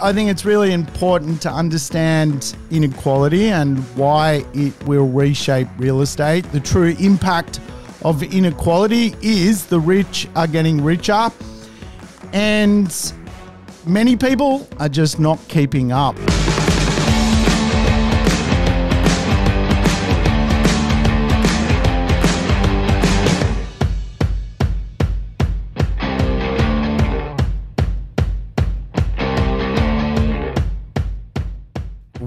I think it's really important to understand inequality and why it will reshape real estate. The true impact of inequality is the rich are getting richer and many people are just not keeping up.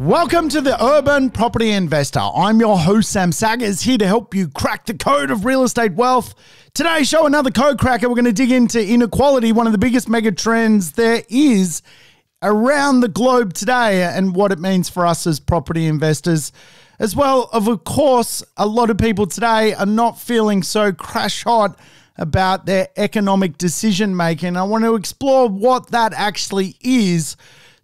Welcome to the Urban Property Investor. I'm your host, Sam Saggers, here to help you crack the code of real estate wealth. Today's show, another code cracker. We're going to dig into inequality, one of the biggest mega trends there is around the globe today, and what it means for us as property investors. As well, of course, a lot of people today are not feeling so crash hot about their economic decision making. I want to explore what that actually is,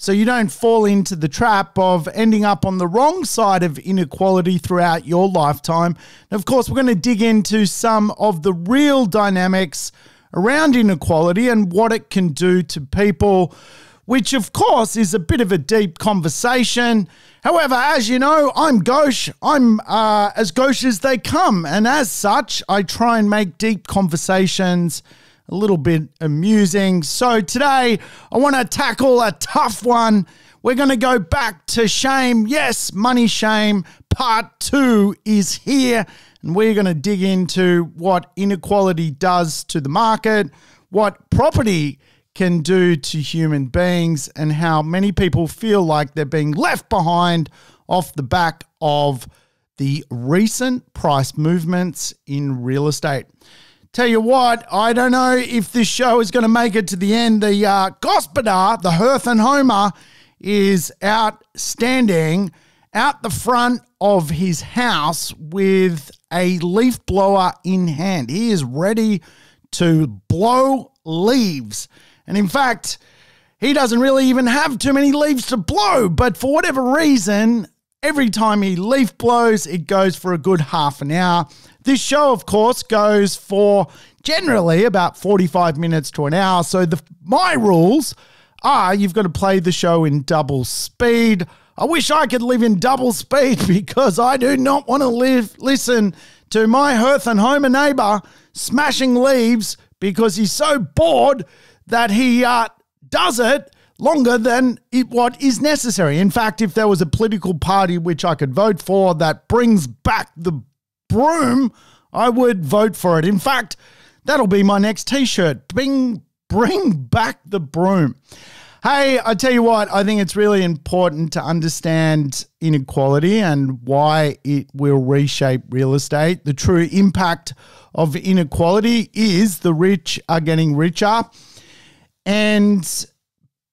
so you don't fall into the trap of ending up on the wrong side of inequality throughout your lifetime. And of course, we're going to dig into some of the real dynamics around inequality and what it can do to people, which of course is a bit of a deep conversation. However, as you know, I'm gauche. I'm as gauche as they come. And as such, I try and make deep conversations a little bit amusing. So today I want to tackle a tough one. We're going to go back to shame. Yes, money shame. Part 2 is here. And we're going to dig into what inequality does to the market, what property can do to human beings, and how many people feel like they're being left behind off the back of the recent price movements in real estate. Tell you what, I don't know if this show is going to make it to the end. The Gospodar, the Hearth and Homer, is outstanding out the front of his house with a leaf blower in hand. He is ready to blow leaves. And in fact, he doesn't really even have too many leaves to blow. But for whatever reason, every time he leaf blows, it goes for a good half an hour. This show, of course, goes for generally about 45 minutes to an hour. So my rules are you've got to play the show in double speed. I wish I could live in double speed because I do not want to listen to my Hearth and Homer neighbour smashing leaves because he's so bored that he does it longer than what is necessary. In fact, if there was a political party which I could vote for that brings back the broom, I would vote for it. In fact, that'll be my next t-shirt. Bring back the broom. Hey, I tell you what, I think it's really important to understand inequality and why it will reshape real estate. The true impact of inequality is the rich are getting richer and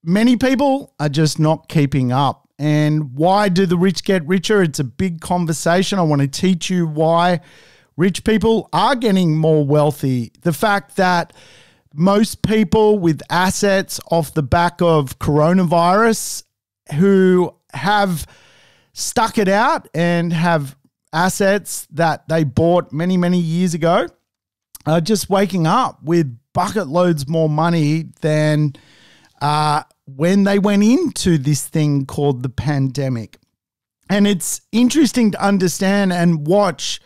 many people are just not keeping up. And why do the rich get richer? It's a big conversation. I want to teach you why rich people are getting more wealthy. The fact that most people with assets off the back of coronavirus who have stuck it out and have assets that they bought many, many years ago are just waking up with bucket loads more money than when they went into this thing called the pandemic. And it's interesting to understand and watch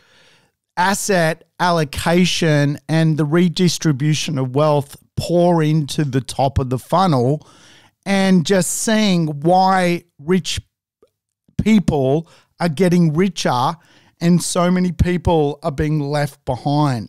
asset allocation and the redistribution of wealth pour into the top of the funnel and just seeing why rich people are getting richer and so many people are being left behind.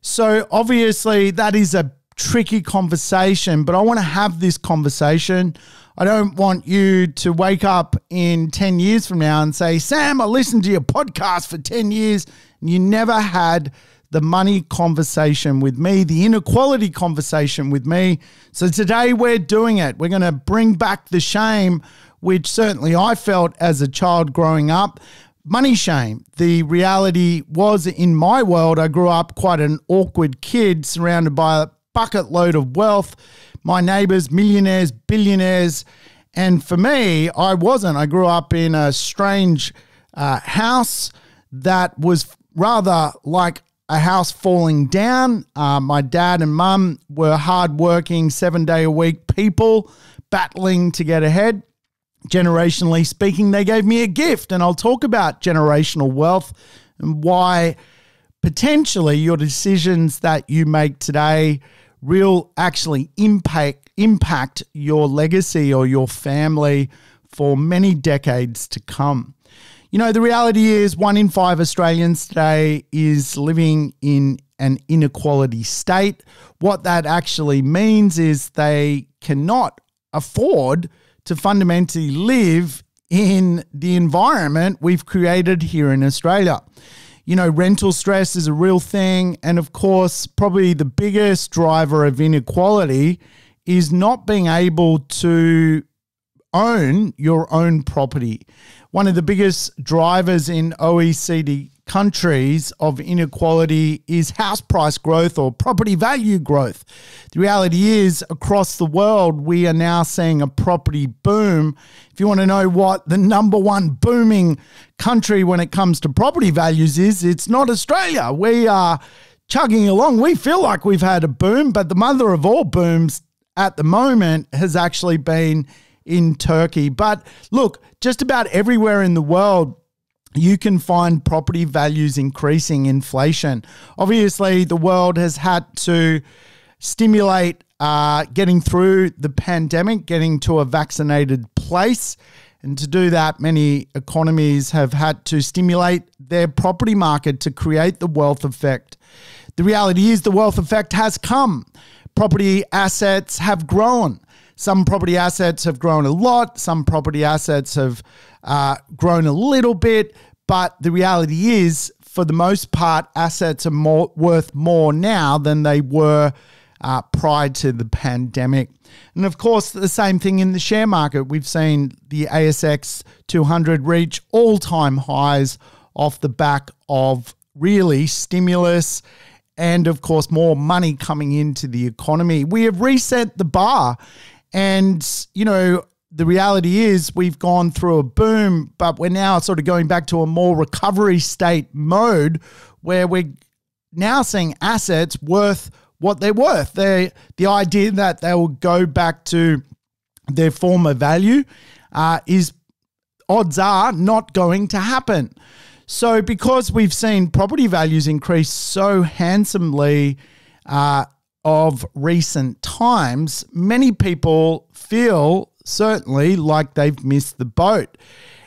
So obviously that is a tricky conversation, but I want to have this conversation. I don't want you to wake up in 10 years from now and say, Sam, I listened to your podcast for 10 years and you never had the money conversation with me, the inequality conversation with me. So today we're doing it. We're going to bring back the shame, which certainly I felt as a child growing up. Money shame. The reality was, in my world, I grew up quite an awkward kid surrounded by bucket load of wealth, my neighbors, millionaires, billionaires. And for me, I wasn't. I grew up in a strange house that was rather like a house falling down. My dad and mum were hardworking, 7-day-a-week people, battling to get ahead. Generationally speaking, they gave me a gift, and I'll talk about generational wealth and why potentially your decisions that you make today will actually impact your legacy or your family for many decades to come. You know, the reality is 1 in 5 Australians today is living in an inequality state. What that actually means is they cannot afford to fundamentally live in the environment we've created here in Australia. You know, rental stress is a real thing. And of course, probably the biggest driver of inequality is not being able to own your own property. One of the biggest drivers in OECD countries of inequality is house price growth or property value growth. The reality is across the world, we are now seeing a property boom. If you want to know what the #1 booming country when it comes to property values is, it's not Australia. We are chugging along. We feel like we've had a boom, but the mother of all booms at the moment has actually been in Turkey. But look, just about everywhere in the world, you can find property values increasing, inflation. Obviously, the world has had to stimulate getting through the pandemic, getting to a vaccinated place. And to do that, many economies have had to stimulate their property market to create the wealth effect. The reality is the wealth effect has come. Property assets have grown. Some property assets have grown a lot. Some property assets have grown a little bit. But the reality is, for the most part, assets are worth more now than they were prior to the pandemic. And of course, the same thing in the share market. We've seen the ASX 200 reach all-time highs off the back of really stimulus and, of course, more money coming into the economy. We have reset the bar. And, you know, the reality is we've gone through a boom, but we're now sort of going back to a more recovery state mode where we're now seeing assets worth what they're worth. The idea that they will go back to their former value is, odds are, not going to happen. So because we've seen property values increase so handsomely of recent times, many people feel certainly like they've missed the boat.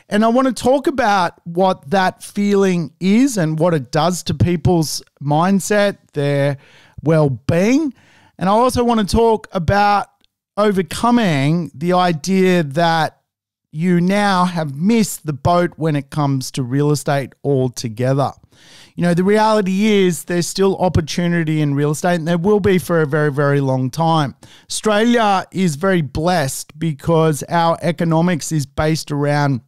And I want to talk about what that feeling is and what it does to people's mindset, their well-being. And I also want to talk about overcoming the idea that you now have missed the boat when it comes to real estate altogether. You know, the reality is there's still opportunity in real estate, and there will be for a very, very long time. Australia is very blessed because our economics is based around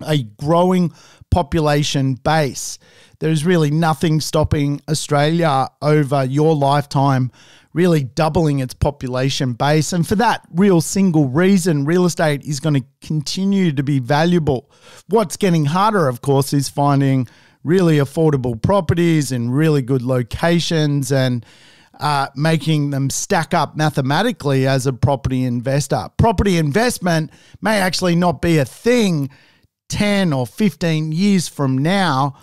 a growing population base. There's really nothing stopping Australia over your lifetime really doubling its population base. And for that real single reason, real estate is going to continue to be valuable. What's getting harder, of course, is finding really affordable properties in really good locations and making them stack up mathematically as a property investor. Property investment may actually not be a thing 10 or 15 years from now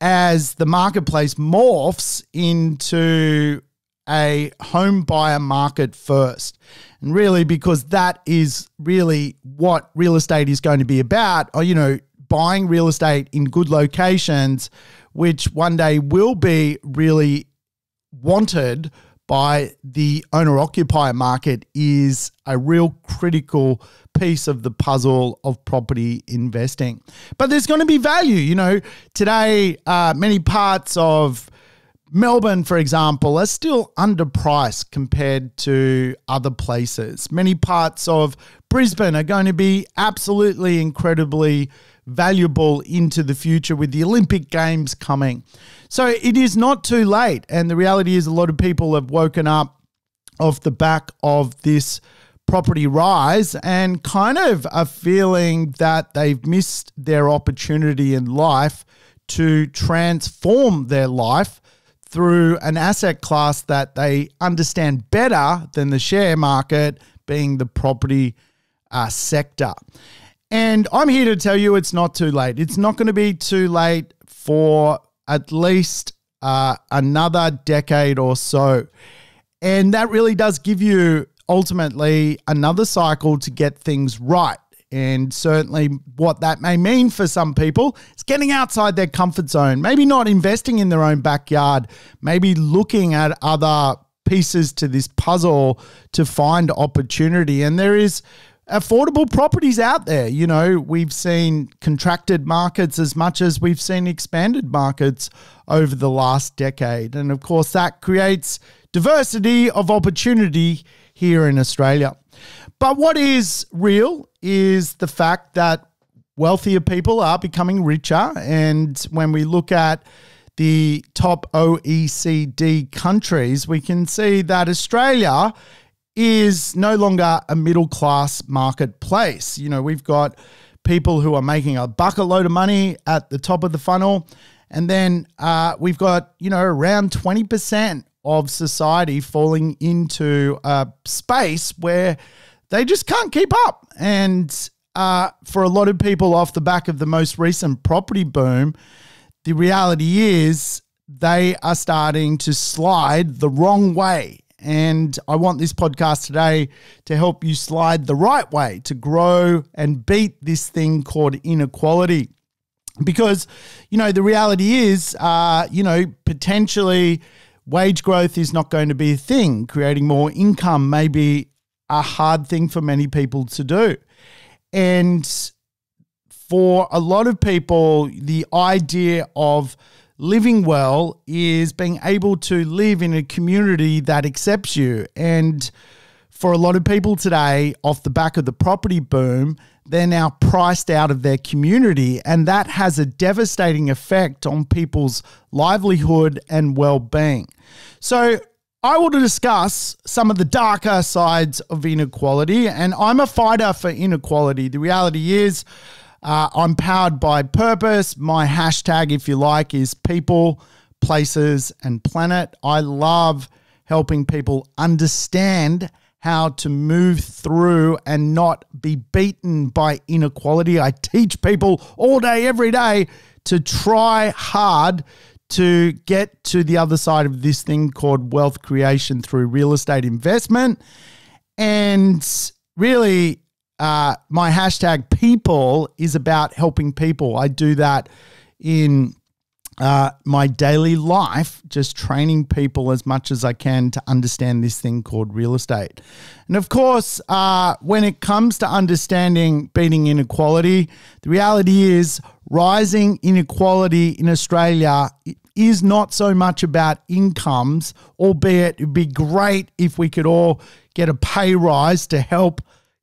as the marketplace morphs into a home buyer market first. And really, because that is really what real estate is going to be about, or, you know, buying real estate in good locations, which one day will be really wanted by the owner-occupier market, is a real critical piece of the puzzle of property investing. But there's going to be value. You know, today, many parts of Melbourne, for example, are still underpriced compared to other places. Many parts of Brisbane are going to be absolutely incredibly valuable into the future with the Olympic Games coming. So it is not too late. And the reality is a lot of people have woken up off the back of this property rise and kind of are feeling that they've missed their opportunity in life to transform their life through an asset class that they understand better than the share market, being the property sector. And I'm here to tell you it's not too late. It's not going to be too late for at least another decade or so. And that really does give you ultimately another cycle to get things right. And certainly what that may mean for some people is getting outside their comfort zone, maybe not investing in their own backyard, maybe looking at other pieces to this puzzle to find opportunity. And there is affordable properties out there. You know, we've seen contracted markets as much as we've seen expanded markets over the last decade. And of course, that creates diversity of opportunity here in Australia. But what is real is the fact that wealthier people are becoming richer. And when we look at the top OECD countries, we can see that Australia is no longer a middle-class marketplace. You know, we've got people who are making a bucket load of money at the top of the funnel. And then we've got, you know, around 20% of society falling into a space where they just can't keep up. And for a lot of people off the back of the most recent property boom, the reality is they are starting to slide the wrong way. And I want this podcast today to help you slide the right way, to grow and beat this thing called inequality. Because, you know, the reality is, you know, potentially wage growth is not going to be a thing. Creating more income may be a hard thing for many people to do. And for a lot of people, the idea of living well is being able to live in a community that accepts you. And for a lot of people today, off the back of the property boom, they're now priced out of their community. And that has a devastating effect on people's livelihood and well-being. So I want to discuss some of the darker sides of inequality. And I'm a fighter for inequality. The reality is, I'm powered by purpose. My hashtag, if you like, is people, places, and planet. I love helping people understand how to move through and not be beaten by inequality. I teach people all day, every day, to try hard to get to the other side of this thing called wealth creation through real estate investment. And really, my hashtag people is about helping people. I do that in my daily life, just training people as much as I can to understand this thing called real estate. And of course, when it comes to understanding beating inequality, the reality is rising inequality in Australia is not so much about incomes, albeit it'd be great if we could all get a pay rise to help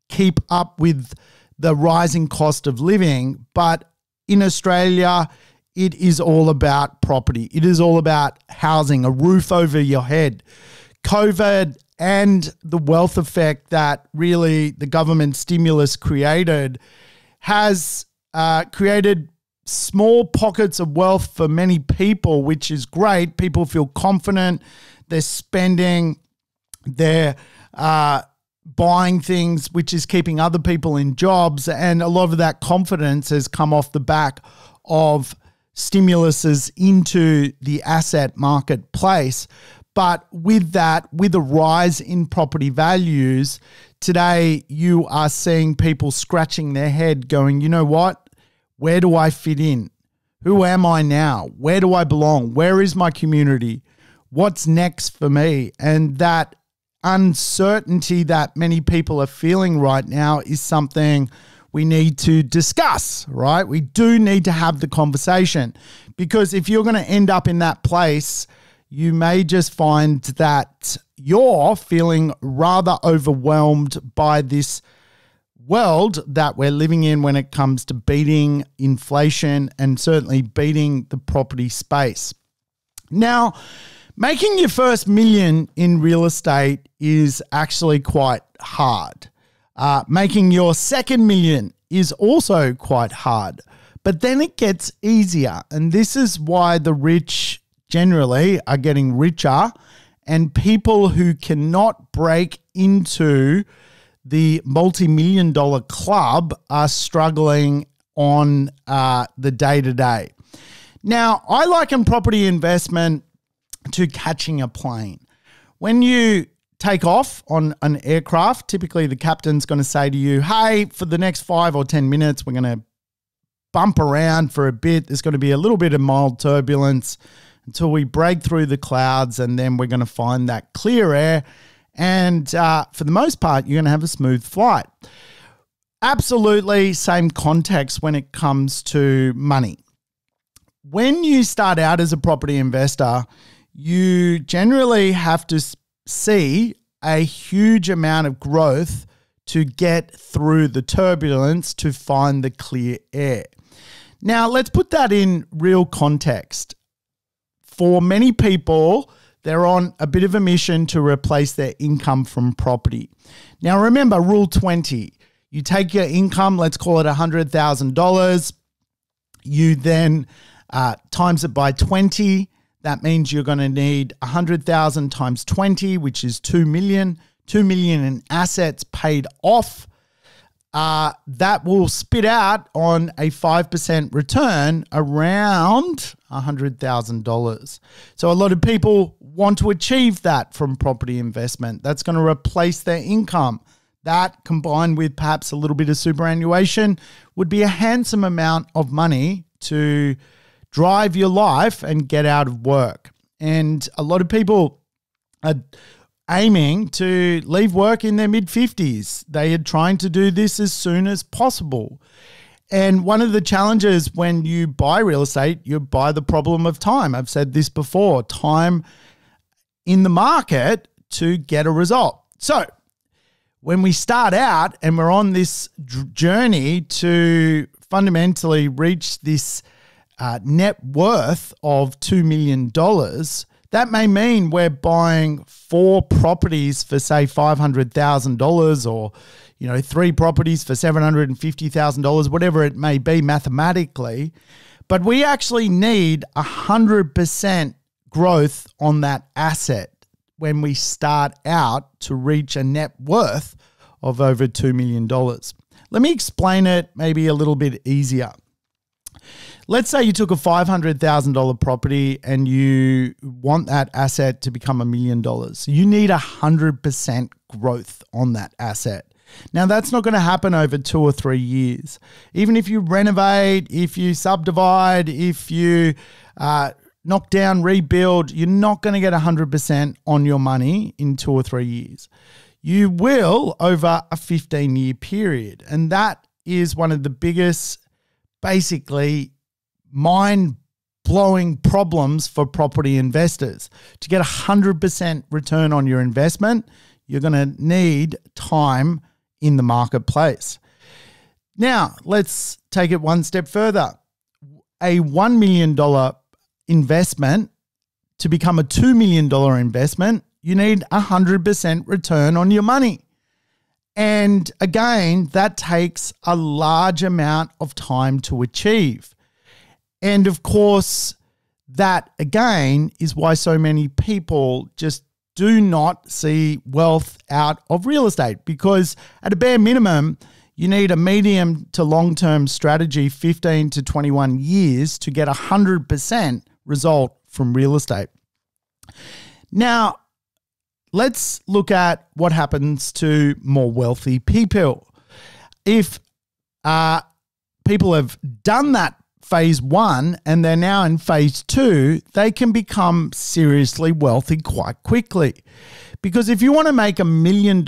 keep up with the rising cost of living. But in Australia, it is all about property. It is all about housing, a roof over your head. COVID and the wealth effect that really the government stimulus created has created small pockets of wealth for many people, which is great. People feel confident. They're spending, they're buying things, which is keeping other people in jobs. And a lot of that confidence has come off the back of stimuluses into the asset marketplace. But with that, with a rise in property values, today you are seeing people scratching their head going, you know what? Where do I fit in? Who am I now? Where do I belong? Where is my community? What's next for me? And that uncertainty that many people are feeling right now is something we need to discuss, right? We do need to have the conversation, because if you're going to end up in that place, you may just find that you're feeling rather overwhelmed by this world that we're living in when it comes to beating inflation and certainly beating the property space. Now, making your first million in real estate is actually quite hard. Making your second million is also quite hard, but then it gets easier. And this is why the rich generally are getting richer, and people who cannot break into the multi-million-dollar club are struggling on the day-to-day. Now, I liken property investment to catching a plane. When you take off on an aircraft, typically the captain's going to say to you, hey, for the next 5 or 10 minutes, we're going to bump around for a bit. There's going to be a little bit of mild turbulence until we break through the clouds, and then we're going to find that clear air. And for the most part, you're going to have a smooth flight. Absolutely same context when it comes to money. When you start out as a property investor, you generally have to see a huge amount of growth to get through the turbulence to find the clear air. Now, let's put that in real context. For many people, they're on a bit of a mission to replace their income from property. Now, remember rule 20, you take your income, let's call it $100,000. You then times it by 20. That means you're going to need 100,000 times 20, which is 2 million. 2 million in assets paid off. That will spit out on a 5% return around $100,000. So a lot of people want to achieve that from property investment. That's going to replace their income. That, combined with perhaps a little bit of superannuation, would be a handsome amount of money to drive your life and get out of work. And a lot of people are aiming to leave work in their mid-50s. They are trying to do this as soon as possible. And one of the challenges when you buy real estate, you buy the problem of time. I've said this before, time in the market to get a result. So when we start out and we're on this journey to fundamentally reach this net worth of $2 million, that may mean we're buying 4 properties for, say, $500,000, or, you know, 3 properties for $750,000, whatever it may be mathematically. But we actually need 100% growth on that asset when we start out to reach a net worth of over $2 million. Let me explain it maybe a little bit easier. Let's say you took a $500,000 property and you want that asset to become $1 million. You need 100% growth on that asset. Now, that's not going to happen over 2 or 3 years. Even if you renovate, if you subdivide, if you knock down, rebuild, you're not going to get 100% on your money in 2 or 3 years. You will over a 15-year period. And that is one of the biggest, basically, mind-blowing problems for property investors. To get 100% return on your investment, you're going to need time in the marketplace. Now, let's take it one step further. A $1 million investment, to become a $2 million investment, you need 100% return on your money. And again, that takes a large amount of time to achieve. And of course, that again is why so many people just do not see wealth out of real estate, because at a bare minimum, you need a medium to long-term strategy, 15 to 21 years, to get 100% result from real estate. Now, let's look at what happens to more wealthy people. If people have done that phase 1 and they're now in phase 2, they can become seriously wealthy quite quickly. Because if you want to make $1 million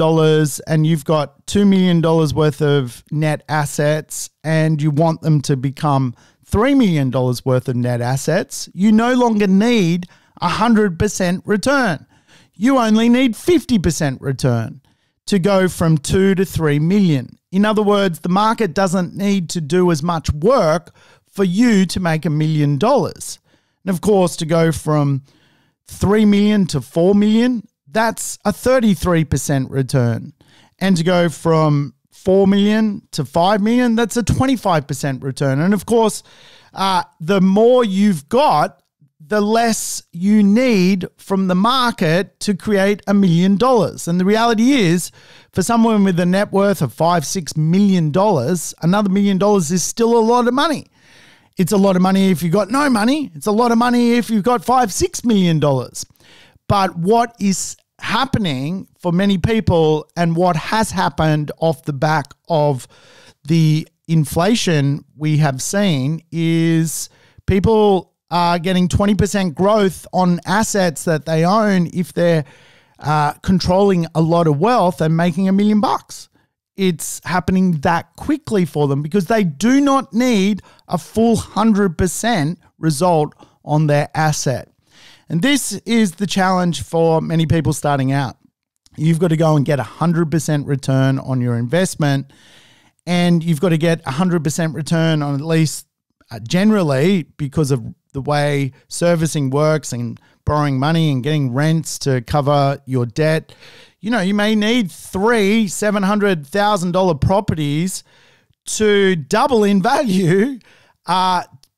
and you've got $2 million worth of net assets and you want them to become $3 million worth of net assets, you no longer need 100% return. You only need 50% return to go from 2 to 3 million. In other words, the market doesn't need to do as much work for you to make $1 million. And of course, to go from 3 million to 4 million, that's a 33% return. And to go from 4 million to 5 million, that's a 25% return. And of course, the more you've got, the less you need from the market to create $1 million. And the reality is, for someone with a net worth of $5–6 million, another $1 million is still a lot of money. It's a lot of money if you've got no money. It's a lot of money if you've got $5–6 million. But what is happening for many people and what has happened off the back of the inflation we have seen is people are getting 20% growth on assets that they own if they're controlling a lot of wealth and making $1 million. It's happening that quickly for them because they do not need a full 100% result on their asset. And this is the challenge for many people starting out. You've got to go and get 100% return on your investment, and you've got to get 100% return on at least generally, because of the way servicing works and borrowing money and getting rents to cover your debt. You know, you may need three $700,000 properties to double in value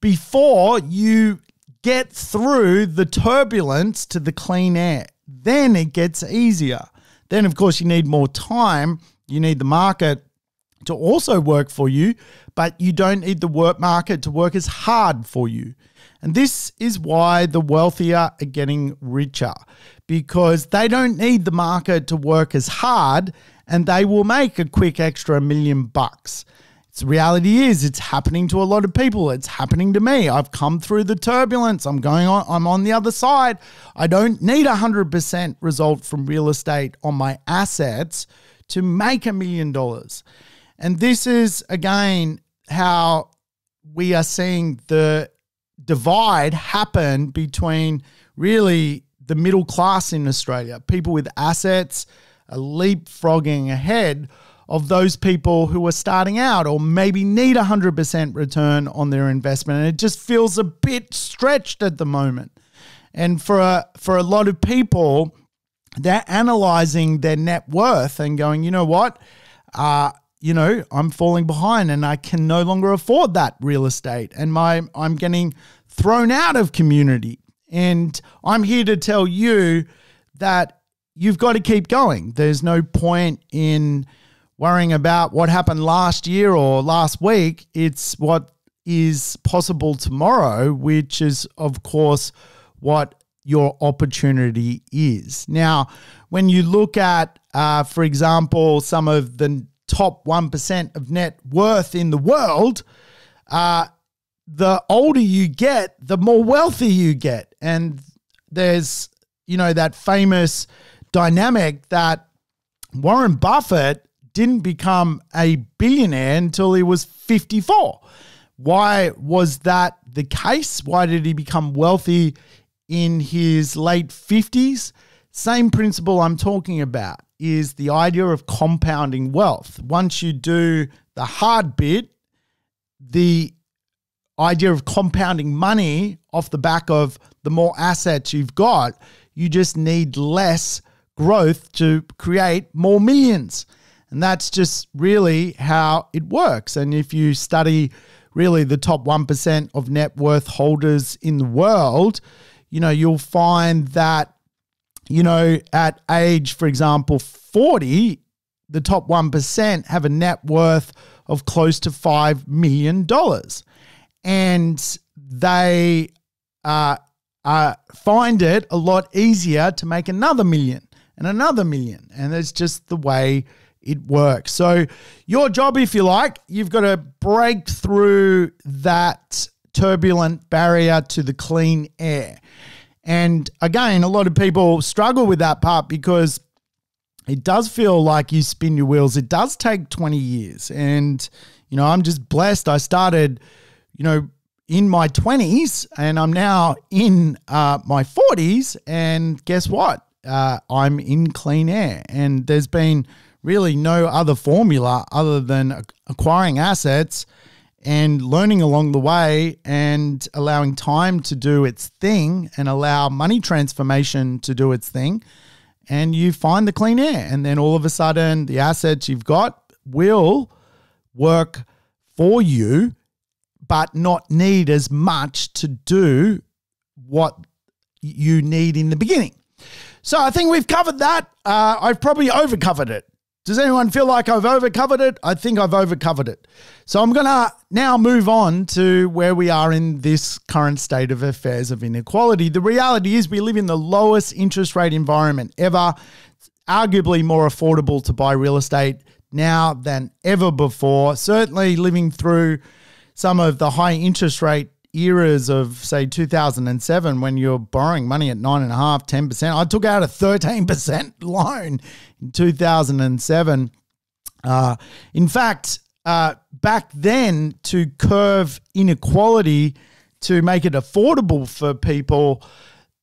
before you get through the turbulence to the clean air. Then it gets easier. Then, of course, you need more time. You need the market to also work for you, but you don't need the work market to work as hard for you. And this is why the wealthier are getting richer, because they don't need the market to work as hard, and they will make a quick extra $1 million. The reality is, it's happening to a lot of people. It's happening to me. I've come through the turbulence. I'm on the other side. I don't need 100% result from real estate on my assets to make $1 million. And this is, again, how we are seeing the divide happen between really the middle class in Australia. People with assets are leapfrogging ahead of those people who are starting out or maybe need 100% return on their investment. And it just feels a bit stretched at the moment. And for a lot of people, they're analyzing their net worth and going, you know what, I'm falling behind and I can no longer afford that real estate. And I'm getting thrown out of community. And I'm here to tell you that you've got to keep going. There's no point in worrying about what happened last year or last week. It's what is possible tomorrow, which is, of course, what your opportunity is. Now, when you look at, for example, some of the top 1% of net worth in the world, the older you get, the more wealthy you get. And there's, that famous dynamic that Warren Buffett didn't become a billionaire until he was 54. Why was that the case? Why did he become wealthy in his late 50s? Same principle I'm talking about is the idea of compounding wealth. Once you do the hard bit, the idea of compounding money off the back of the more assets you've got, you just need less growth to create more millions. And that's just really how it works. And if you study really the top 1% of net worth holders in the world, you'll find that, at age, for example, 40, the top 1% have a net worth of close to $5 million. And they find it a lot easier to make another million and another million. And it's just the way it works. So your job, if you like, you've got to break through that turbulent barrier to the clean air. And again, a lot of people struggle with that part because it does feel like you spin your wheels. It does take 20 years. And, I'm just blessed. I started, in my 20s and I'm now in my 40s. And guess what? I'm in clean air. And there's been really no other formula other than acquiring assets and learning along the way and allowing time to do its thing and allow money transformation to do its thing. And you find the clean air. And then all of a sudden, the assets you've got will work for you, but not need as much to do what you need in the beginning. So I think we've covered that. I've probably over-covered it. Does anyone feel like I've over-covered it? I think I've over-covered it. So I'm going to now move on to where we are in this current state of affairs of inequality. The reality is we live in the lowest interest rate environment ever. It's arguably more affordable to buy real estate now than ever before. Certainly living through some of the high interest rate eras of, say, 2007, when you're borrowing money at 9.5%, 10%. I took out a 13% loan in 2007. In fact, back then, to curb inequality, to make it affordable for people,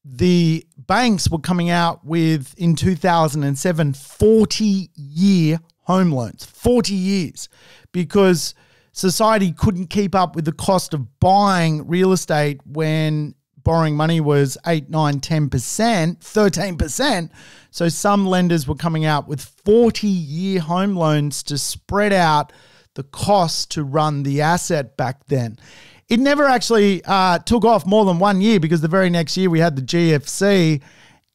the banks were coming out with, in 2007, 40-year home loans, 40 years, because society couldn't keep up with the cost of buying real estate when borrowing money was 8, 9, 10%, 13%. So some lenders were coming out with 40-year home loans to spread out the cost to run the asset back then. It never actually took off more than 1 year, because the very next year we had the GFC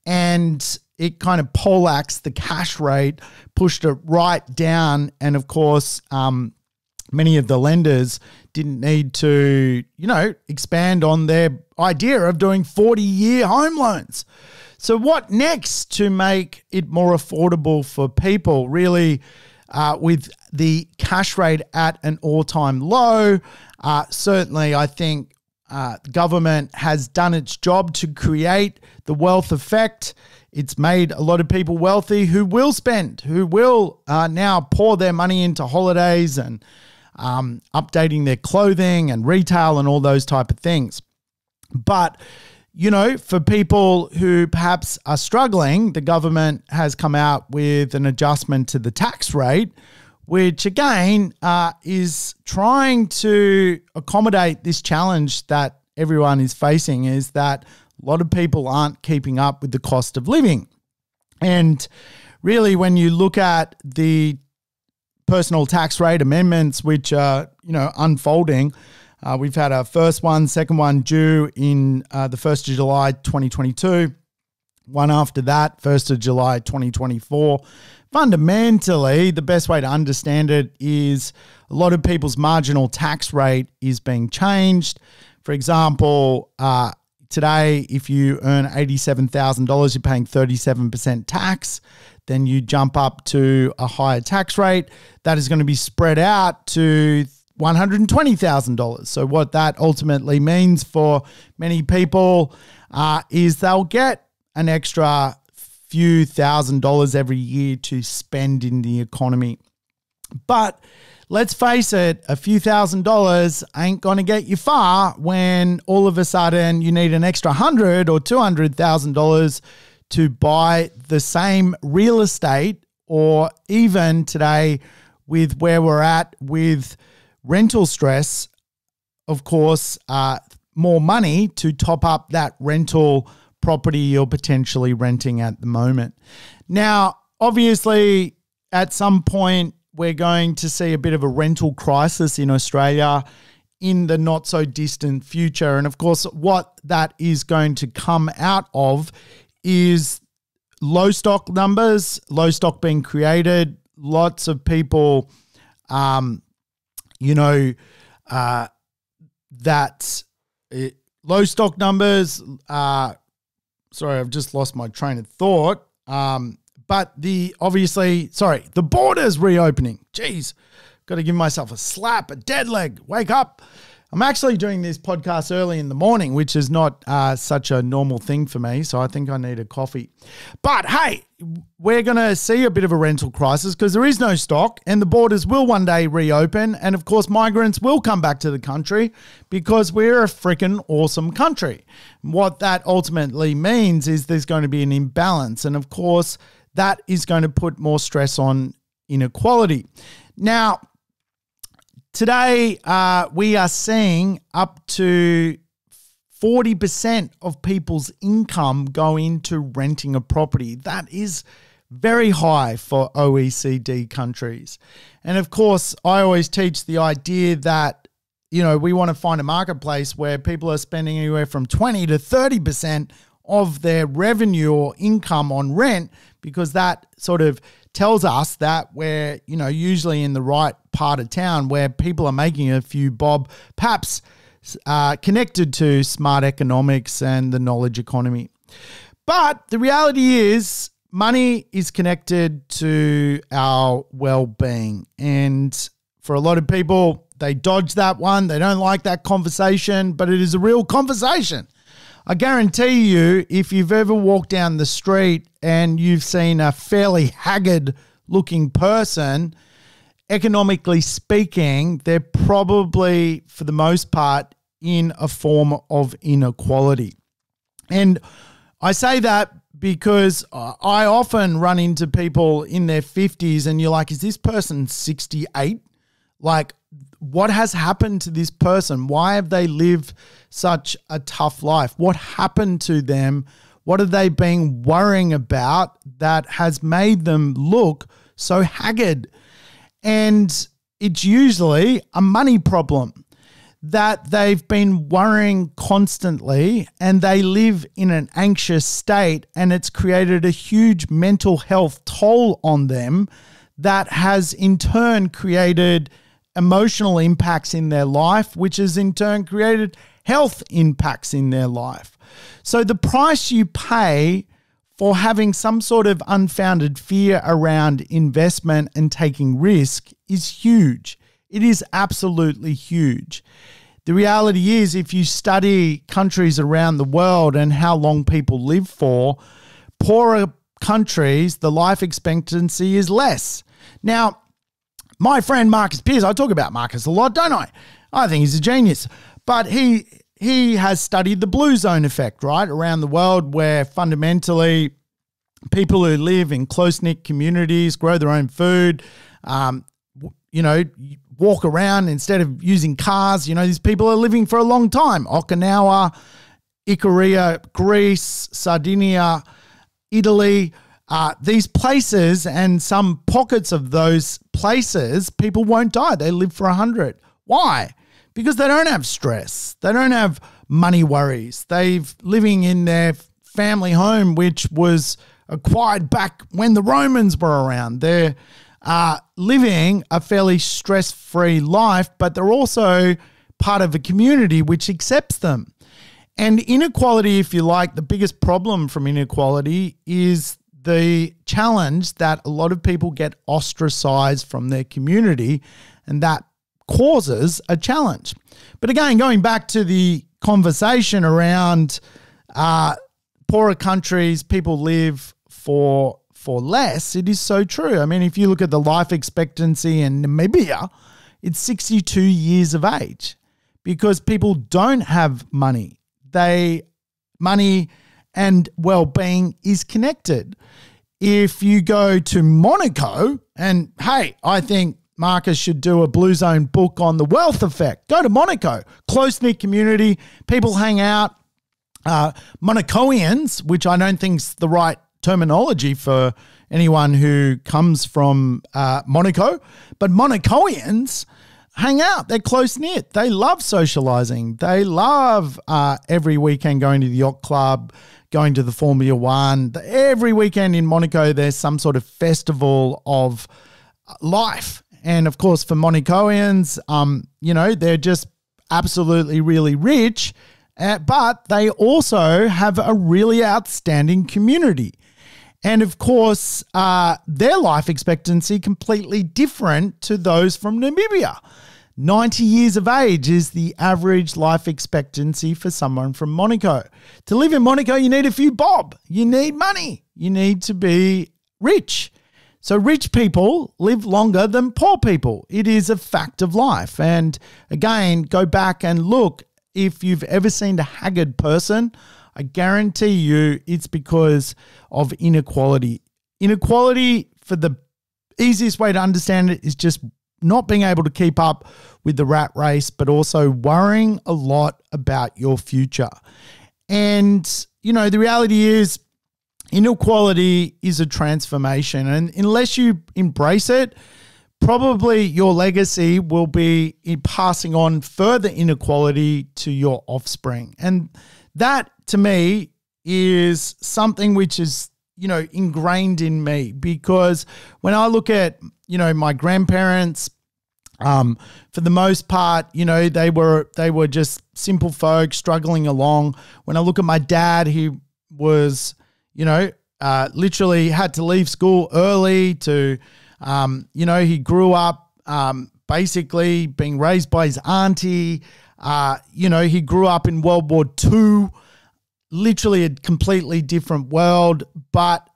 and it kind of poleaxed the cash rate, pushed it right down, and of course many of the lenders didn't need to, you know, expand on their idea of doing 40-year home loans. So what next to make it more affordable for people, really, with the cash rate at an all-time low? Certainly, I think the government has done its job to create the wealth effect. It's made a lot of people wealthy who will spend, who will now pour their money into holidays and updating their clothing and retail and all those type of things. But, you know, for people who perhaps are struggling, the government has come out with an adjustment to the tax rate, which again is trying to accommodate this challenge that everyone is facing, is that a lot of people aren't keeping up with the cost of living. And really, when you look at the personal tax rate amendments, which are, you know, unfolding. We've had our first one, second one due in the 1st of July 2022, one after that, 1st of July 2024. Fundamentally, the best way to understand it is a lot of people's marginal tax rate is being changed. For example, today, if you earn $87,000, you're paying 37% tax. Then you jump up to a higher tax rate that is going to be spread out to $120,000. So what that ultimately means for many people is they'll get an extra few $1,000 every year to spend in the economy. But let's face it, a few $1,000 ain't going to get you far when all of a sudden you need an extra $100,000 or $200,000 to buy the same real estate, or even today with where we're at with rental stress, of course, more money to top up that rental property you're potentially renting at the moment. Now, obviously, at some point, we're going to see a bit of a rental crisis in Australia in the not so distant future. And of course, what that is going to come out of is low stock numbers, low stock being created, lots of people, you know, low stock numbers. Sorry, I've just lost my train of thought. But the border's reopening. Jeez, got to give myself a slap, a dead leg. Wake up. I'm actually doing this podcast early in the morning, which is not such a normal thing for me. So I think I need a coffee. But hey, we're going to see a bit of a rental crisis because there is no stock, and the borders will one day reopen. And of course, migrants will come back to the country because we're a freaking awesome country. What that ultimately means is there's going to be an imbalance. And of course, that is going to put more stress on inequality. Now, today we are seeing up to 40% of people's income go into renting a property. That is very high for OECD countries. And of course, I always teach the idea that you know, we want to find a marketplace where people are spending anywhere from 20 to 30% of their revenue or income on rent, because that sort of tells us that we're, you know, usually in the right part of town where people are making a few bob, perhaps connected to smart economics and the knowledge economy. But the reality is money is connected to our well-being. And for a lot of people, they dodge that one. They don't like that conversation, but it is a real conversation. I guarantee you, if you've ever walked down the street and you've seen a fairly haggard looking person, economically speaking, they're probably, for the most part, in a form of inequality. And I say that because I often run into people in their 50s and you're like, is this person 68? Like, what has happened to this person? Why have they lived such a tough life? What happened to them? What have they been worrying about that has made them look so haggard? And it's usually a money problem that they've been worrying constantly, and they live in an anxious state, and it's created a huge mental health toll on them that has in turn created emotional impacts in their life, which has in turn created health impacts in their life. So the price you pay for having some sort of unfounded fear around investment and taking risk is huge. It is absolutely huge. The reality is, if you study countries around the world and how long people live for, poorer countries, the life expectancy is less. Now, my friend Marcus Pierce, I talk about Marcus a lot, don't I? I think he's a genius. But he has studied the blue zone effect, right, around the world, where fundamentally people who live in close-knit communities, grow their own food, you know, walk around instead of using cars. You know, these people are living for a long time. Okinawa, Ikaria, Greece, Sardinia, Italy, these places and some pockets of those places, people won't die. They live for 100. Why? Because they don't have stress. They don't have money worries. They're living in their family home, which was acquired back when the Romans were around. They're living a fairly stress-free life, but they're also part of a community which accepts them. And inequality, if you like, the biggest problem from inequality is the challenge that a lot of people get ostracized from their community, and that causes a challenge. But again, going back to the conversation around poorer countries, people live for less, it is so true. I mean, if you look at the life expectancy in Namibia, it's 62 years of age because people don't have money. Money and well-being is connected. If you go to Monaco, and hey, I think Marcus should do a Blue Zone book on the wealth effect. Go to Monaco, close-knit community, people hang out. Monacoians, which I don't think is the right terminology for anyone who comes from Monaco, but Monacoians hang out. They're close-knit. They love socializing. They love every weekend going to the yacht club, going to the Formula One. Every weekend in Monaco, there's some sort of festival of life. And, of course, for Monacoians, you know, they're just absolutely really rich, but they also have a really outstanding community. And, of course, their life expectancy completely different to those from Namibia. 90 years of age is the average life expectancy for someone from Monaco. To live in Monaco, you need a few bob. You need money. You need to be rich. So rich people live longer than poor people. It is a fact of life. And again, go back and look. If you've ever seen a haggard person, I guarantee you it's because of inequality. Inequality, for the easiest way to understand it, is just not being able to keep up with the rat race, but also worrying a lot about your future. And, you know, the reality is inequality is a transformation. And unless you embrace it, probably your legacy will be in passing on further inequality to your offspring. And that to me is something which is, you know, ingrained in me, because when I look at, you know, my grandparents, for the most part, you know, they were just simple folk struggling along. When I look at my dad, he was, you know, literally had to leave school early to, you know, he grew up basically being raised by his auntie. You know, he grew up in World War II, literally a completely different world, but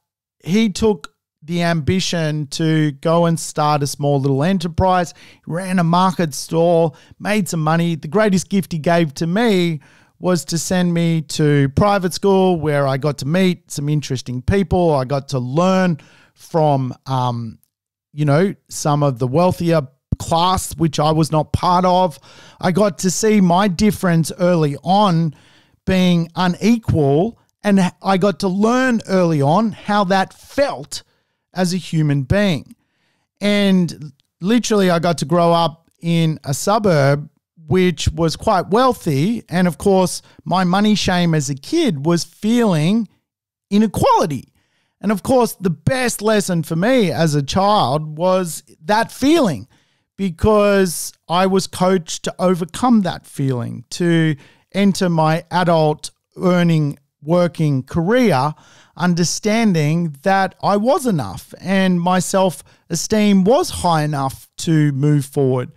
he took the ambition to go and start a small little enterprise, ran a market store, made some money. The greatest gift he gave to me was to send me to private school where I got to meet some interesting people. I got to learn from, you know, some of the wealthier class, which I was not part of. I got to see my difference early on being unequal, and I got to learn early on how that felt as a human being. And literally I got to grow up in a suburb which was quite wealthy. And of course, my money shame as a kid was feeling inequality. And of course, the best lesson for me as a child was that feeling, because I was coached to overcome that feeling, to enter my adult earning, working career, understanding that I was enough and my self-esteem was high enough to move forward.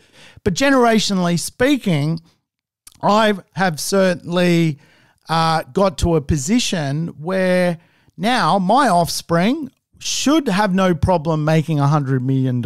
But generationally speaking, I have certainly got to a position where now my offspring should have no problem making $100 million.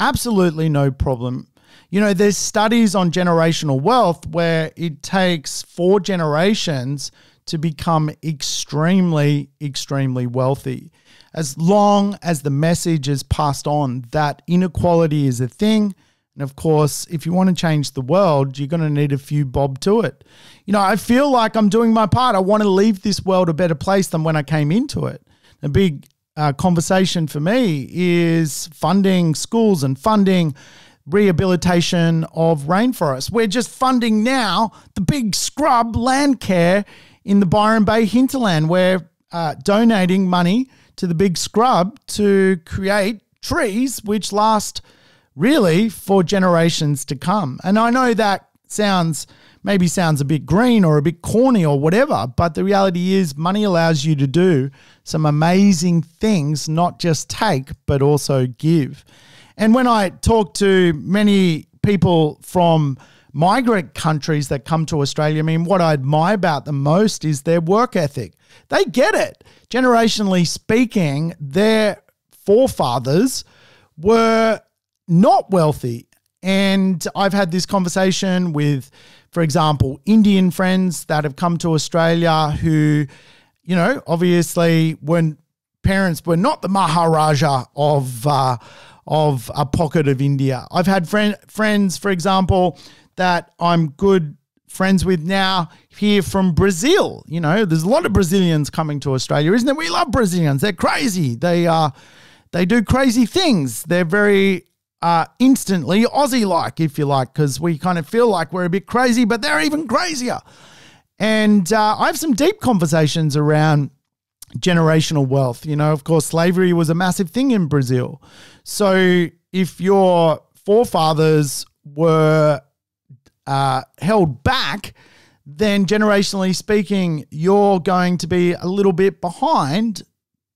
Absolutely no problem. You know, there's studies on generational wealth where it takes 4 generations to become extremely, extremely wealthy. As long as the message is passed on that inequality is a thing. And of course, if you want to change the world, you're going to need a few bob to it. You know, I feel like I'm doing my part. I want to leave this world a better place than when I came into it. A big conversation for me is funding schools and funding rehabilitation of rainforests. We're just funding now the Big Scrub land care in the Byron Bay hinterland. We're donating money to the Big Scrub to create trees which last really for generations to come. And I know that sounds a bit green or a bit corny or whatever, but the reality is money allows you to do some amazing things, not just take, but also give. And when I talk to many people from migrant countries that come to Australia, I mean, what I admire about them most is their work ethic. They get it. Generationally speaking, their forefathers were not wealthy. And I've had this conversation with, for example, Indian friends that have come to Australia who, you know, obviously when parents were not the Maharaja of a pocket of India. I've had friends, for example, that I'm good friends with now here from Brazil. You know, there's a lot of Brazilians coming to Australia, isn't there? We love Brazilians. They're crazy. They do crazy things. They're very instantly Aussie-like, if you like, because we kind of feel like we're a bit crazy, but they're even crazier. And I have some deep conversations around generational wealth. You know, of course, slavery was a massive thing in Brazil. So if your forefathers were held back, then generationally speaking, you're going to be a little bit behind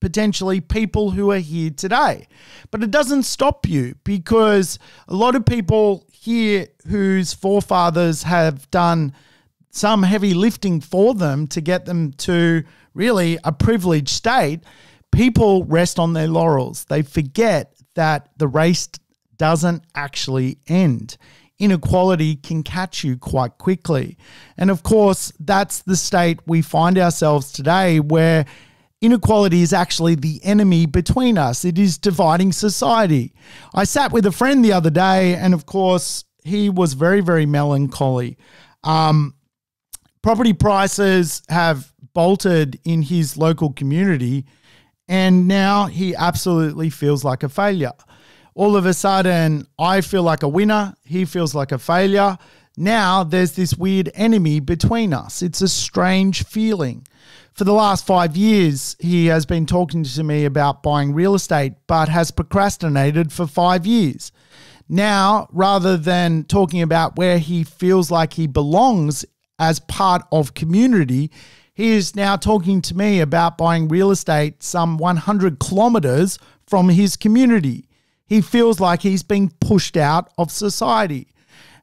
potentially people who are here today. But it doesn't stop you, because a lot of people here whose forefathers have done some heavy lifting for them to get them to really a privileged state, people rest on their laurels. They forget that the race doesn't actually end. Inequality can catch you quite quickly. And of course, that's the state we find ourselves today, where inequality is actually the enemy between us. It is dividing society. I sat with a friend the other day, and of course, he was very, very melancholy. Property prices have bolted in his local community, and now he absolutely feels like a failure. all of a sudden I feel like a winner, he feels like a failure. Now there's this weird enemy between us. It's a strange feeling. For the last 5 years, he has been talking to me about buying real estate, but has procrastinated for 5 years. Now, rather than talking about where he feels like he belongs as part of community, he is now talking to me about buying real estate some 100 kilometers from his community. He feels like he's being pushed out of society.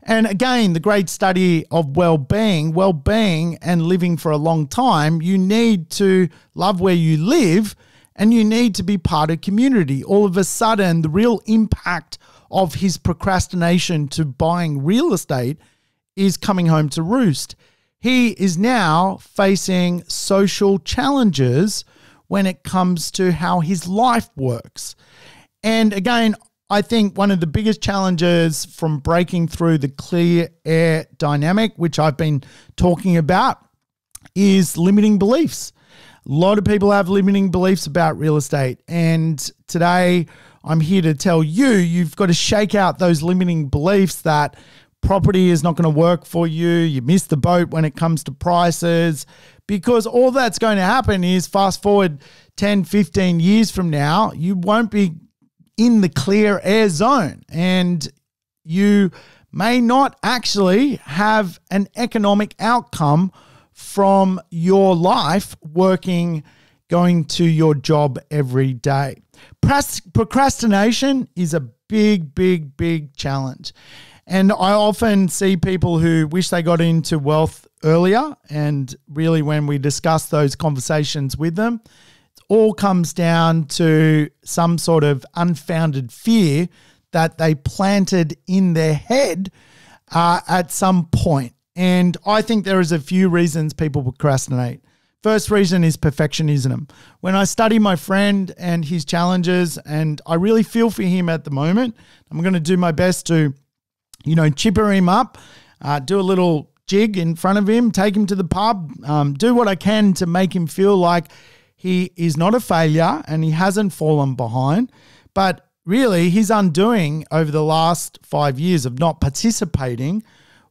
And again, the great study of well-being and living for a long time, you need to love where you live and you need to be part of community. All of a sudden, the real impact of his procrastination to buying real estate is coming home to roost. He is now facing social challenges when it comes to how his life works. And again, I think one of the biggest challenges from breaking through the clear air dynamic, which I've been talking about, is limiting beliefs. A lot of people have limiting beliefs about real estate. And today I'm here to tell you, you've got to shake out those limiting beliefs that property is not going to work for you. You miss the boat when it comes to prices, because all that's going to happen is fast forward 10, 15 years from now, you won't be in the clear air zone and you may not actually have an economic outcome from your life working, going to your job every day. Procrastination is a big challenge. And I often see people who wish they got into wealth earlier, and really when we discuss those conversations with them, all comes down to some sort of unfounded fear that they planted in their head at some point. And I think there is a few reasons people procrastinate. First reason is perfectionism. When I study my friend and his challenges, and I really feel for him at the moment, I'm going to do my best to, you know, chipper him up, do a little jig in front of him, take him to the pub, do what I can to make him feel like he is not a failure and he hasn't fallen behind, but really his undoing over the last 5 years of not participating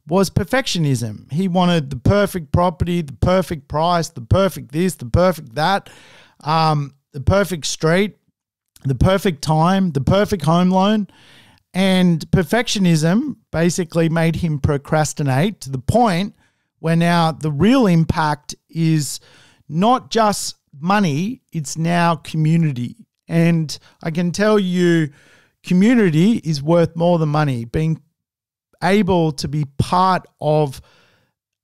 was perfectionism. He wanted the perfect property, the perfect price, the perfect this, the perfect that, the perfect street, the perfect time, the perfect home loan. And perfectionism basically made him procrastinate to the point where now the real impact is not just money, it's now community. And I can tell you, community is worth more than money. Being able to be part of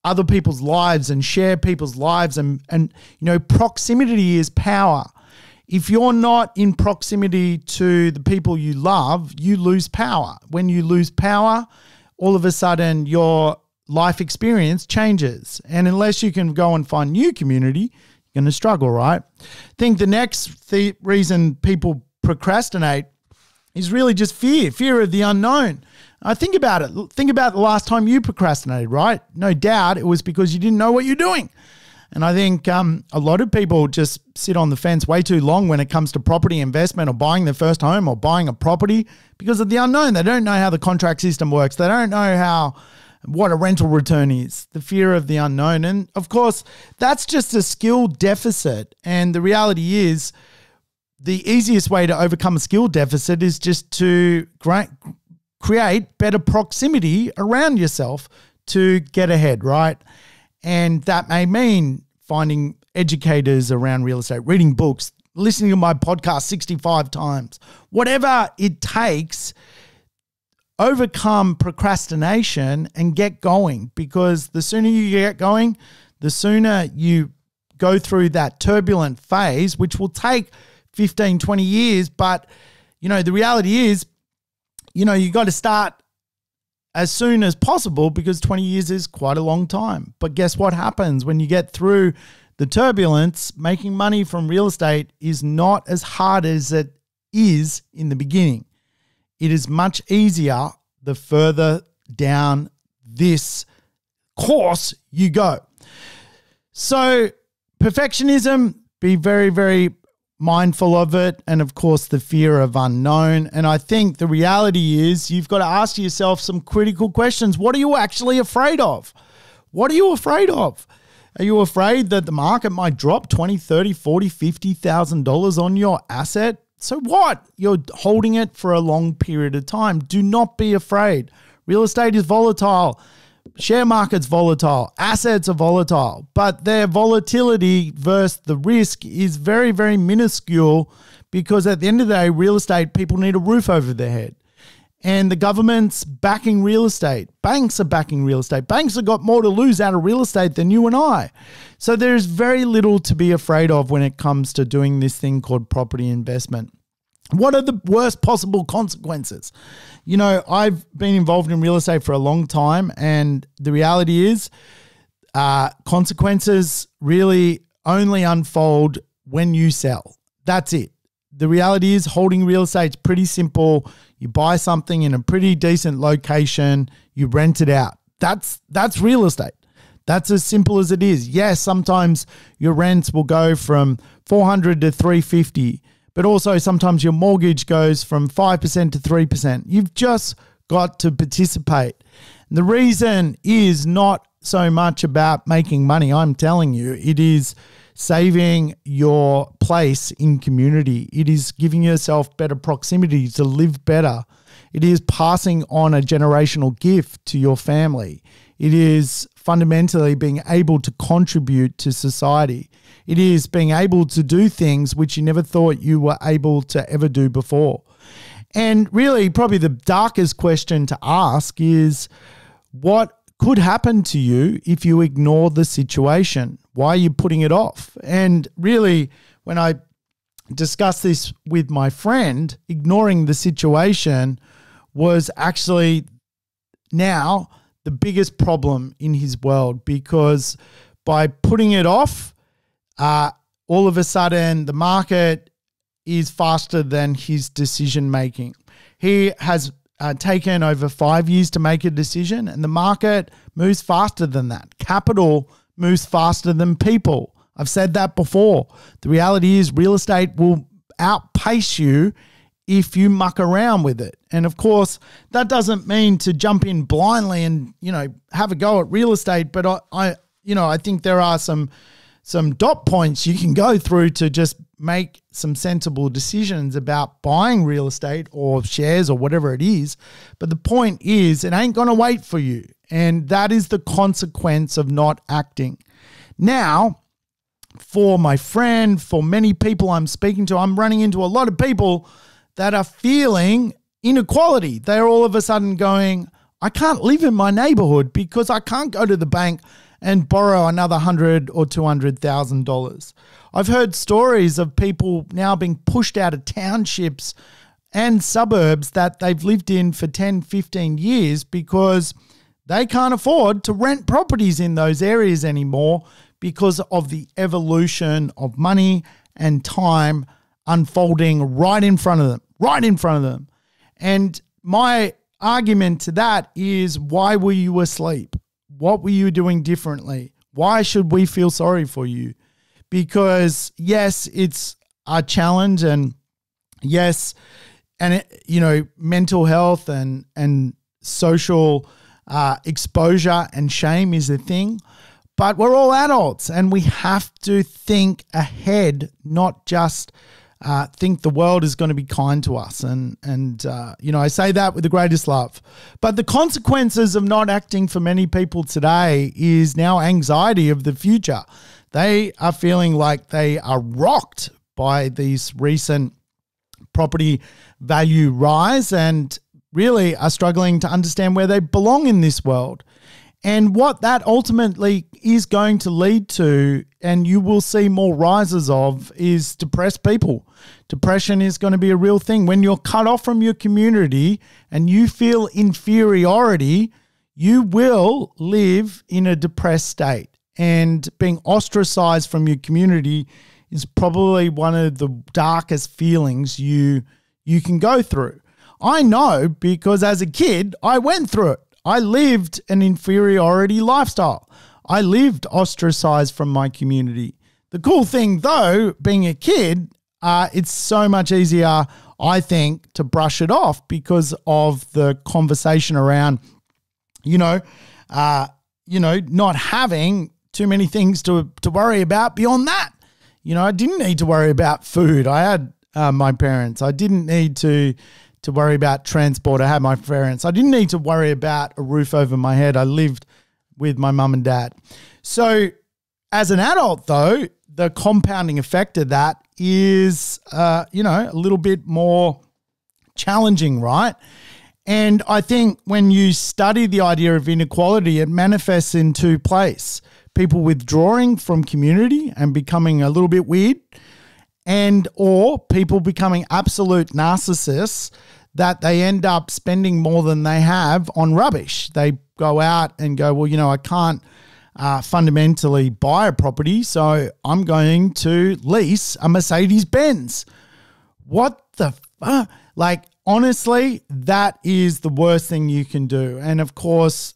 other people's lives and share people's lives, and you know, proximity is power. If you're not in proximity to the people you love, you lose power. When you lose power, all of a sudden your life experience changes. And unless you can go and find new community, going to struggle, right? I think the next reason people procrastinate is really just fear of the unknown. Think about it. Think about the last time you procrastinated, right? No doubt it was because you didn't know what you're doing. And I think a lot of people just sit on the fence way too long when it comes to property investment or buying their first home or buying a property because of the unknown. They don't know how the contract system works. They don't know how what a rental return is, the fear of the unknown. And of course, that's just a skill deficit. And the reality is the easiest way to overcome a skill deficit is just to create better proximity around yourself to get ahead, right? And that may mean finding educators around real estate, reading books, listening to my podcast 65 times, whatever it takes. Overcome procrastination and get going, because the sooner you get going, the sooner you go through that turbulent phase, which will take 15, 20 years. But, you know, the reality is, you know, you got to start as soon as possible because 20 years is quite a long time. But guess what happens when you get through the turbulence? Making money from real estate is not as hard as it is in the beginning. It is much easier the further down this course you go. So perfectionism, be very mindful of it, and of course the fear of unknown. And I think the reality is you've got to ask yourself some critical questions. What are you actually afraid of? What are you afraid of? Are you afraid that the market might drop $20,000, $30,000, $40,000, $50,000 on your asset? So what? You're holding it for a long period of time. Do not be afraid. Real estate is volatile. Share market's volatile. Assets are volatile. But their volatility versus the risk is very, very minuscule, because at the end of the day, real estate, people need a roof over their head. And the government's backing real estate. Banks are backing real estate. Banks have got more to lose out of real estate than you and I. So there's very little to be afraid of when it comes to doing this thing called property investment. What are the worst possible consequences? You know, I've been involved in real estate for a long time, and the reality is consequences really only unfold when you sell. That's it. The reality is holding real estate is pretty simple. You buy something in a pretty decent location, you rent it out. That's real estate. That's as simple as it is. Yes, sometimes your rents will go from $400 to $350, but also sometimes your mortgage goes from 5% to 3%. You've just got to participate. And the reason is not so much about making money. I'm telling you, it is saving your place in community. It is giving yourself better proximity to live better. It is passing on a generational gift to your family. It is fundamentally being able to contribute to society. It is being able to do things which you never thought you were able to ever do before. And really, probably the darkest question to ask is, what could happen to you if you ignore the situation? Why are you putting it off? And really, when I discussed this with my friend, ignoring the situation was actually now the biggest problem in his world, because by putting it off, all of a sudden the market is faster than his decision making. He has taken over 5 years to make a decision, and the market moves faster than that. Capital moves faster than people. I've said that before. The reality is real estate will outpace you if you muck around with it. And of course, that doesn't mean to jump in blindly and, you know, have a go at real estate. But I think there are some dot points you can go through to just make some sensible decisions about buying real estate or shares or whatever it is. But the point is, it ain't going to wait for you. And that is the consequence of not acting. Now, for my friend, for many people I'm speaking to, I'm running into a lot of people that are feeling inequality. They're all of a sudden going, I can't live in my neighborhood because I can't go to the bank and borrow another $100,000 or $200,000. I've heard stories of people now being pushed out of townships and suburbs that they've lived in for 10, 15 years because they can't afford to rent properties in those areas anymore because of the evolution of money and time unfolding right in front of them. And my argument to that is, why were you asleep? What were you doing differently? Why should we feel sorry for you? Because yes, it's a challenge, and yes, and it, you know, mental health and social exposure and shame is a thing, but we're all adults and we have to think ahead, not just think the world is going to be kind to us. And you know, I say that with the greatest love. But the consequences of not acting for many people today is now anxiety of the future. They are feeling like they are rocked by these recent property value rise and really are struggling to understand where they belong in this world. And what that ultimately is going to lead to, and you will see more rises of, is depressed people. Depression is going to be a real thing. When you're cut off from your community and you feel inferiority, you will live in a depressed state. And being ostracized from your community is probably one of the darkest feelings you can go through. I know, because as a kid, I went through it. I lived an inferiority lifestyle. I lived ostracized from my community. The cool thing though, being a kid, it's so much easier, I think, to brush it off because of the conversation around, not having too many things to worry about beyond that. You know, I didn't need to worry about food. I had my parents. I didn't need to worry about transport. I had my parents. I didn't need to worry about a roof over my head. I lived with my mum and dad. So as an adult, though, the compounding effect of that is, a little bit more challenging, right? And I think when you study the idea of inequality, it manifests in two places: people withdrawing from community and becoming a little bit weird, and or people becoming absolute narcissists that they end up spending more than they have on rubbish. They go out and go, well, I can't fundamentally buy a property, so I'm going to lease a Mercedes-Benz. What the fuck? Like, honestly, that is the worst thing you can do. And of course,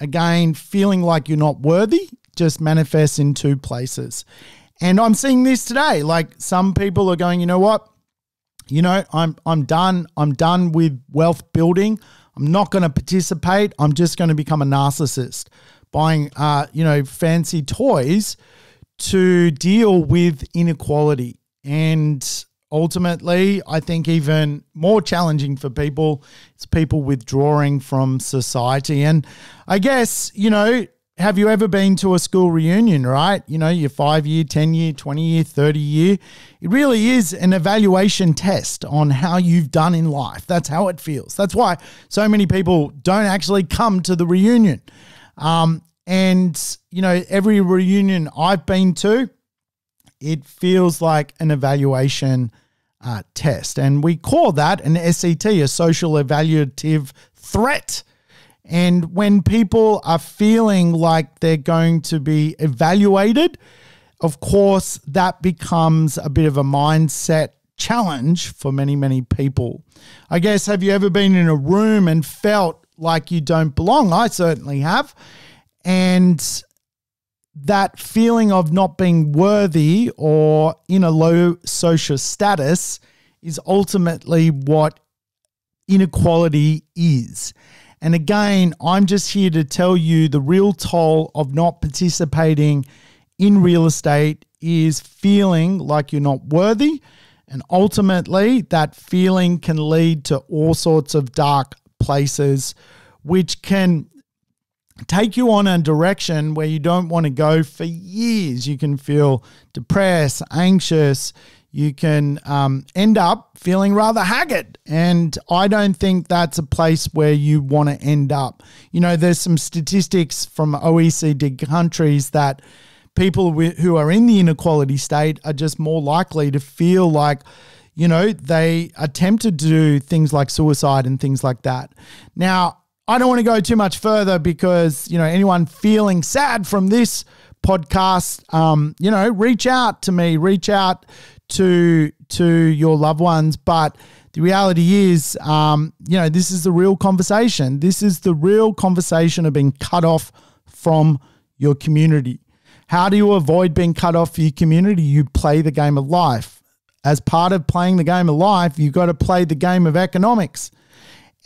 again, feeling like you're not worthy just manifests in two places. And I'm seeing this today. Like, some people are going, you know what? I'm done. I'm done with wealth building. I'm not going to participate. I'm just going to become a narcissist, buying, fancy toys to deal with inequality. And ultimately, I think even more challenging for people, it's people withdrawing from society. And I guess, have you ever been to a school reunion, right? Your 5-year, 10-year, 20-year, 30-year. It really is an evaluation test on how you've done in life. That's how it feels. That's why so many people don't actually come to the reunion. Every reunion I've been to, it feels like an evaluation test. And we call that an SET, a social evaluative threat. And when people are feeling like they're going to be evaluated, of course, that becomes a bit of a mindset challenge for many, many people. I guess, have you ever been in a room and felt like you don't belong? I certainly have. And that feeling of not being worthy or in a low social status is ultimately what inequality is. And again, I'm just here to tell you the real toll of not participating in real estate is feeling like you're not worthy. And ultimately, that feeling can lead to all sorts of dark places, which can take you on a direction where you don't want to go for years. You can feel depressed, anxious. You can end up feeling rather haggard. And I don't think that's a place where you want to end up. There's some statistics from OECD countries that people who are in the inequality state are just more likely to feel like, they attempted to do things like suicide and things like that. Now, I don't want to go too much further because, anyone feeling sad from this podcast, reach out to me, reach out to your loved ones. But the reality is, this is the real conversation. This is the real conversation of being cut off from your community. How do you avoid being cut off from your community? You play the game of life. As part of playing the game of life, you've got to play the game of economics.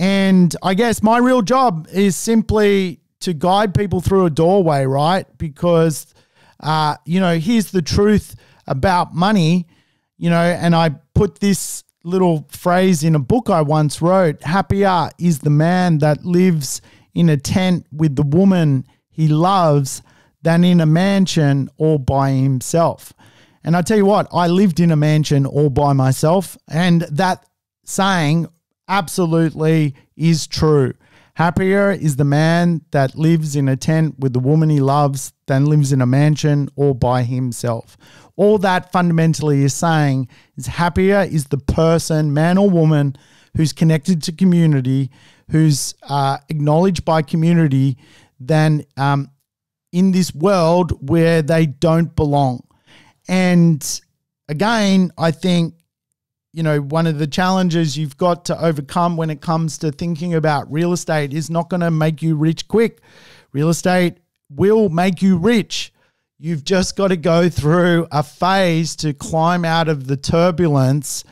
And I guess my real job is simply to guide people through a doorway, right? Because, here's the truth about money, and I put this little phrase in a book I once wrote: happier is the man that lives in a tent with the woman he loves than in a mansion all by himself. And I tell you what, I lived in a mansion all by myself, and that saying absolutely is true. Happier is the man that lives in a tent with the woman he loves than lives in a mansion all by himself. All that fundamentally is saying is happier is the person, man or woman, who's connected to community, who's acknowledged by community, than in this world where they don't belong. And again, I think one of the challenges you've got to overcome when it comes to thinking about real estate is not going to make you rich quick. Real estate will make you rich. You've just got to go through a phase to climb out of the turbulence.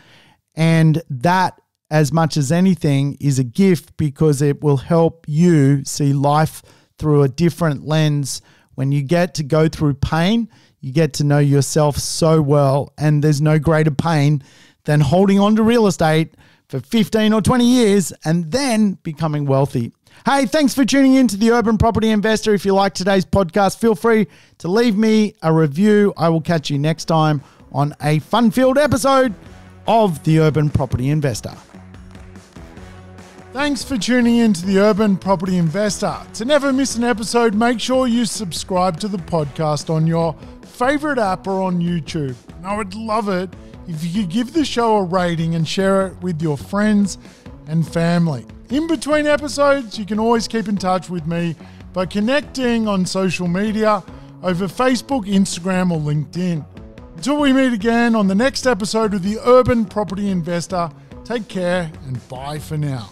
And that, as much as anything, is a gift because it will help you see life through a different lens. When you get to go through pain, you get to know yourself so well. And there's no greater pain than holding on to real estate for 15 or 20 years and then becoming wealthy. Hey, thanks for tuning in to the Urban Property Investor. If you like today's podcast, feel free to leave me a review. I will catch you next time on a fun-filled episode of the Urban Property Investor. Thanks for tuning in to the Urban Property Investor. To never miss an episode, make sure you subscribe to the podcast on your favorite app or on YouTube. And I would love it if you could give the show a rating and share it with your friends and family. In between episodes, you can always keep in touch with me by connecting on social media over Facebook, Instagram, or LinkedIn. Until we meet again on the next episode of the Urban Property Investor, take care and bye for now.